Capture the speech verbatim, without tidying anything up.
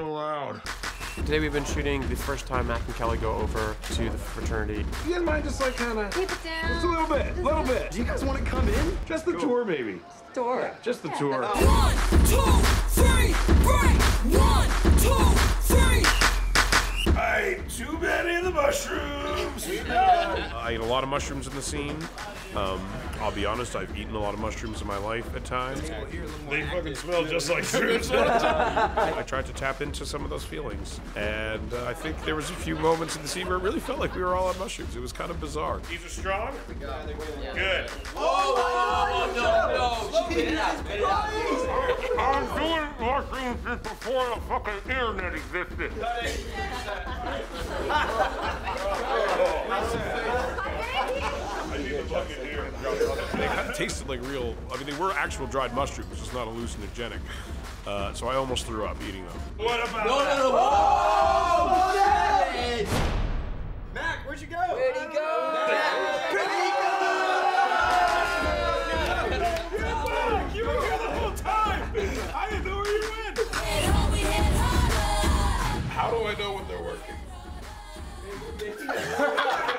so loud. Today we've been shooting the first time Mac and Kelly go over to the fraternity. You guys mind just like kind of... Keep it down. Just a little bit, a little bit. Do you guys want to come in? Just the cool. tour, maybe. Tour. Yeah, just the yeah. tour. One, two, three, break. One, two, three. I ate too many of the mushrooms. No. I ate a lot of mushrooms in the scene. Um, I'll be honest, I've eaten a lot of mushrooms in my life at times. They fucking smell just like shrooms. I tried to tap into some of those feelings, and uh, I think there was a few moments in the scene where it really felt like we were all on mushrooms. It was kind of bizarre. These are strong? Good. Oh, no, no, no. Get it out, get it out. I'm doing mushrooms since before the fucking internet existed. They kind of tasted like real, I mean, they were actual dried mushrooms, just not hallucinogenic. Uh, so I almost threw up eating them. What about no, no, no. Oh, shit! Mac, where'd you go? Where'd he go? Mac! Where'd he go? You're back! You were here the whole time! I didn't know where you went! How do I know when they're working?